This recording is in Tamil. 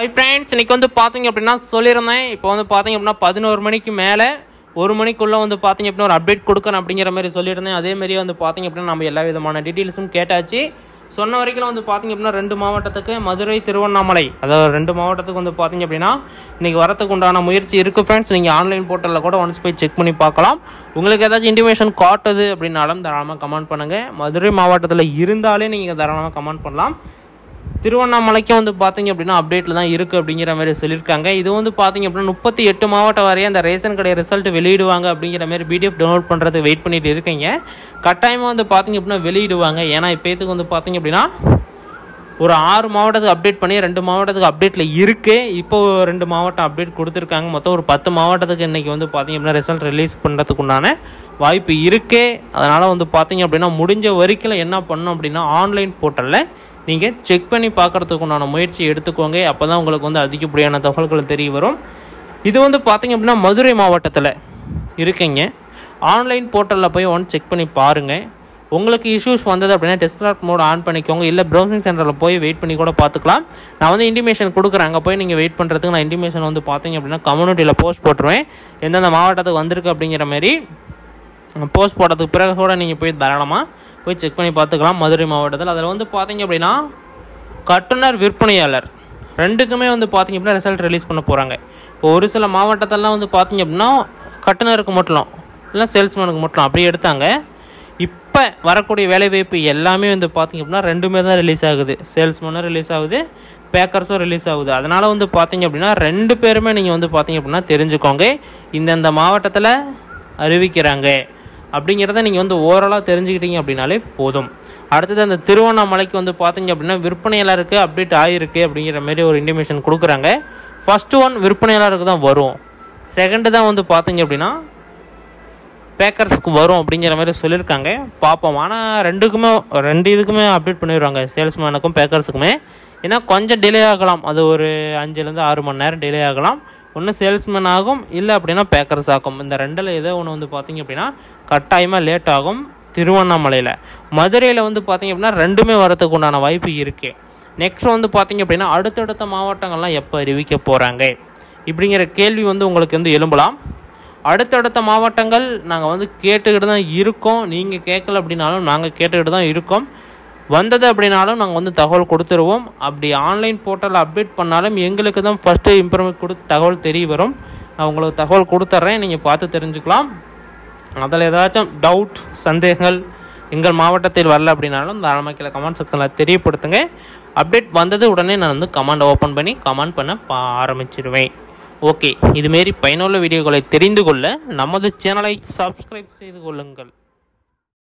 Hi friends, I வந்து பாத்தீங்க அப்படினா சொல்லிருந்தேன் இப்போ வந்து பாத்தீங்க அப்படினா 11 மணிக்கு மேல 1 மணிக்குள்ள வந்து பாத்தீங்க அப்படினா ஒரு அப்டேட் கொடுக்கணும் அப்படிங்கற மாதிரி சொல்லிருந்தேன் அதே மாதிரி வந்து பாத்தீங்க அப்படினா நம்ம எல்லா விதமான டீடைல்ஸும் கேட்டாச்சு சொன்ன வரைக்கும் வந்து பாத்தீங்க அப்படினா ரெண்டு மாவட்டத்துக்கு மதுரை திருவண்ணாமலை அதாவது ரெண்டு மாவட்டத்துக்கு வந்து பாத்தீங்க அப்படினா இன்னைக்கு வரதுக்கு உண்டான முயற்சி இருக்கு फ्रेंड्स நீங்க ஆன்லைன் போர்ட்டல்ல கூட once போய் செக் பண்ணி பார்க்கலாம் உங்களுக்கு ஏதாவது இன்டிமேஷன் காட்டுது அப்படினாலும் தாராளமா கமெண்ட் பண்ணுங்க மதுரை மாவட்டத்துல இருந்தாலே நீங்க தாராளமா கமெண்ட் பண்ணலாம் திருவண்ணாமலைக்கு வந்து பாத்தீங்க அப்படினா அப்டேட்ல தான் இருக்கு அப்படிங்கற மாதிரி சொல்லிருக்காங்க இது வந்து பாத்தீங்க அப்படினா 38 மாவட்ட வரைய அந்த ரேஷன் கடை ரிசல்ட் வெளியிடுவாங்க அப்படிங்கற மாதிரி பிடிஎஃப் டவுன்லோட் பண்றது வெயிட் பண்ணிட்டு இருக்கீங்க கட்டாயமா வந்து பாத்தீங்க அப்படினா வெளியிடுவாங்க ஏனா இப்போத்துக்கு வந்து பாத்தீங்க அப்படினா ஒரு 6 மாவட்டத்துக்கு அப்டேட் பண்ணி 2 மாவட்டத்துக்கு அப்டேட்ல இருக்கு இப்போ 2 மாவட்டம் அப்டேட் கொடுத்திருக்காங்க மொத்தம் ஒரு 10 மாவட்டத்துக்கு இன்னைக்கு வந்து பாத்தீங்க அப்படினா ரிசல்ட் ரிலீஸ் பண்றதுக்கு உண்டான வாய்ப்பு இருக்கு அதனால வந்து பாத்தீங்க அப்படினா முடிஞ்ச வரைக்கும் என்ன பண்ணனும் அப்படினா ஆன்லைன் போர்ட்டல்ல நீங்க செக் பண்ணி பார்க்கிறதுக்கு உண்டான முயற்சி எடுத்துக்கோங்க அப்பதான் உங்களுக்கு வந்து அதிகப்படியான தகவல்கள் தெரிய வரும் இது வந்து பாத்தீங்க அப்படினா மதுரை மாவட்டத்துல இருக்கீங்க ஆன்லைன் போர்ட்டல்ல போய் ஒன் செக் பண்ணி பாருங்க உங்களுக்கு இஷ்யூஸ் வந்தது அப்படினா டெஸ்க்டாப் மோட் ஆன் பண்ணிக்கோங்க இல்ல பிரவுசிங் சென்டர்ல போய் வெயிட் பண்ணி கூட பாத்துக்கலாம் நான் வந்து இன்டிமேஷன் கொடுக்கறேன் அங்க போய் நீங்க வெயிட் பண்றதுக்கு நான் இன்டிமேஷன் வந்து பாத்தீங்க அப்படினா கம்யூனிட்டில போஸ்ட் போட்டுருவேன் எந்தெந்த மாவட்டத்துக்கு வந்திருக்கு அப்படிங்கிற மாதிரி போஸ்ட் போட்டதுக்கு பிறகு கூட நீங்க போய் தாராளமா போய் செக் பண்ணி பார்த்துக்கலாம் மதுரை மாவட்டத்தில் அதில் வந்து பார்த்தீங்க அப்படின்னா கட்டுனர் விற்பனையாளர் ரெண்டுக்குமே வந்து பார்த்தீங்க அப்படின்னா ரிசல்ட் ரிலீஸ் பண்ண போகிறாங்க இப்போ ஒரு சில மாவட்டத்திலலாம் வந்து பார்த்தீங்க அப்படின்னா கட்டுனருக்கு மட்டும் இல்லை சேல்ஸ்மேனுக்கு மட்டும் அப்படி எடுத்தாங்க இப்போ வரக்கூடிய வேலைவாய்ப்பு எல்லாமே வந்து பார்த்தீங்க அப்படின்னா ரெண்டுமே தான் ரிலீஸ் ஆகுது சேல்ஸ்மேனும் ரிலீஸ் ஆகுது பேக்கர்ஸும் ரிலீஸ் ஆகுது அதனால் வந்து பார்த்தீங்க அப்படின்னா ரெண்டு பேருமே நீங்கள் வந்து பார்த்தீங்க அப்படின்னா தெரிஞ்சுக்கோங்க இந்தந்த மாவட்டத்தில் அறிவிக்கிறாங்க அப்படிங்கிறத நீங்கள் வந்து ஓரளவு தெரிஞ்சுக்கிட்டீங்க அப்படின்னாலே போதும் அடுத்தது அந்த திருவண்ணாமலைக்கு வந்து பார்த்தீங்க அப்படின்னா விற்பனையாளருக்கு அப்டேட் ஆகிருக்கு அப்படிங்கிற மாதிரி ஒரு இன்டிமேஷன் கொடுக்குறாங்க ஃபஸ்ட்டு ஒன் விற்பனையாளருக்கு தான் வரும் செகண்டு தான் வந்து பார்த்தீங்க அப்படின்னா பேக்கர்ஸ்க்கு வரும் அப்படிங்கிற மாதிரி சொல்லியிருக்காங்க பார்ப்போம் ஆனால் ரெண்டு இதுக்குமே அப்டேட் பண்ணிடுவாங்க சேல்ஸ்மேனுக்கும் பேக்கர்ஸுக்குமே ஏன்னா கொஞ்சம் டிலே ஆகலாம் அது ஒரு 5-6 மணி நேரம் டிலே ஆகலாம் ஒன்று சேல்ஸ்மேன் ஆகும் இல்லை அப்படின்னா பேக்கர்ஸ் ஆகும் இந்த ரெண்டில் ஏதோ ஒன்று வந்து பார்த்தீங்க அப்படின்னா கட்டாயமாக லேட் ஆகும் திருவண்ணாமலையில் மதுரையில் வந்து பார்த்தீங்க அப்படின்னா ரெண்டுமே வரத்துக்கு உண்டான வாய்ப்பு இருக்குது நெக்ஸ்ட் வந்து பார்த்தீங்க அப்படின்னா அடுத்தடுத்த மாவட்டங்கள்லாம் எப்போ அறிவிக்க போகிறாங்க இப்படிங்கிற கேள்வி வந்து உங்களுக்கு வந்து எழும்பலாம் அடுத்தடுத்த மாவட்டங்கள் நாங்கள் வந்து கேட்டுக்கிட்டு தான் இருக்கோம் நீங்கள் கேட்கல அப்படின்னாலும் நாங்கள் கேட்டுக்கிட்டு தான் இருக்கோம் வந்தது அப்படின்னாலும் நாங்கள் வந்து தகவல் கொடுத்துருவோம் அப்படி ஆன்லைன் போர்ட்டலில் அப்டேட் பண்ணாலும் எங்களுக்கு தான் ஃபஸ்ட்டு இம்ப்ரூவ்மெண்ட் கொடுத்து தகவல் தெரிய வரும் நான் உங்களுக்கு தகவல் கொடுத்துட்றேன் நீங்கள் பார்த்து தெரிஞ்சுக்கலாம் அதில் ஏதாச்சும் டவுட் சந்தேகங்கள் எங்கள் மாவட்டத்தில் வரல அப்படின்னாலும் தாராளமாக கீழே கமெண்ட் செக்ஷனில் தெரியப்படுத்துங்க அப்டேட் வந்தது உடனே நான் வந்து கமெண்ட் ஓப்பன் பண்ணி கமெண்ட் பண்ண ஆரம்பிச்சிடுவேன் ஓகே இதுமாரி பயனுள்ள வீடியோக்களை தெரிந்து கொள்ள நமது சேனலை சப்ஸ்கிரைப் செய்து கொள்ளுங்கள்